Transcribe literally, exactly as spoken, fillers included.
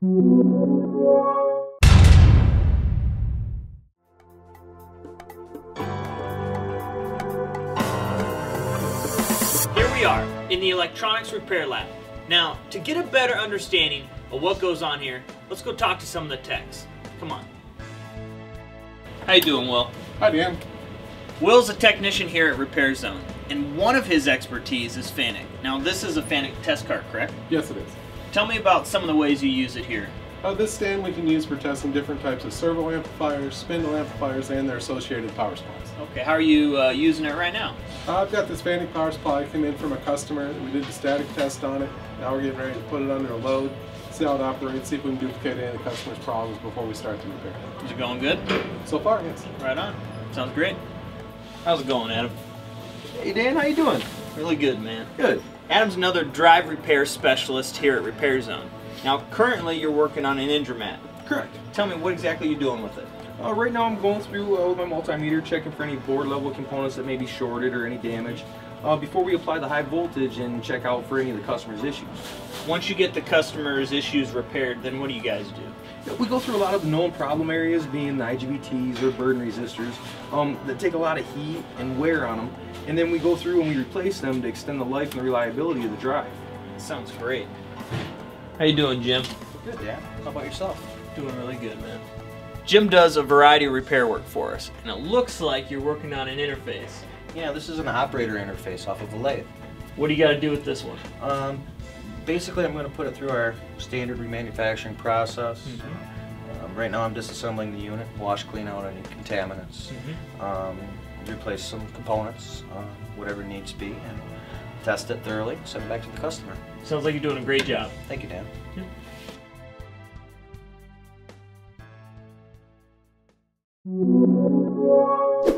Here we are in the electronics repair lab. Now, to get a better understanding of what goes on here, let's go talk to some of the techs. Come on. How you doing, Will? Hi, Dan. Will's a technician here at Repair Zone, and one of his expertise is FANUC. Now, this is a FANUC test cart, correct? Yes, it is. Tell me about some of the ways you use it here. Uh, this stand we can use for testing different types of servo amplifiers, spindle amplifiers, and their associated power supplies. Okay, how are you uh, using it right now? Uh, I've got this FANUC power supply. I came in from a customer. We did a static test on it. Now we're getting ready to put it under a load, see how it operates, see if we can duplicate any of the customer's problems before we start the repair. Is it going good? So far, yes. Right on. Sounds great. How's it going, Adam? Hey, Dan, how you doing? Really good, man. Good. Adam's another drive repair specialist here at Repair Zone. Now, currently, you're working on an Indramat. Correct. Tell me, what exactly you're doing with it? Uh, right now, I'm going through uh, with my multimeter, checking for any board-level components that may be shorted or any damage uh, before we apply the high voltage and check out for any of the customer's issues. Once you get the customer's issues repaired, then what do you guys do? Yeah, we go through a lot of known problem areas, being the I G B Ts or burden resistors, um, that take a lot of heat and wear on them, and then we go through and we replace them to extend the life and the reliability of the drive. That sounds great. How you doing, Jim? Good, Dad. How about yourself? Doing really good, man. Jim does a variety of repair work for us, and it looks like you're working on an interface. Yeah, this is an operator interface off of a lathe. What do you got to do with this one? Um, basically, I'm going to put it through our standard remanufacturing process. Mm-hmm. um, right now, I'm disassembling the unit, wash, clean out any contaminants, mm-hmm. um, replace some components, uh, whatever needs to be, and test it thoroughly, send it back to the customer. Sounds like you're doing a great job. Thank you, Dan. Yeah. Thank you.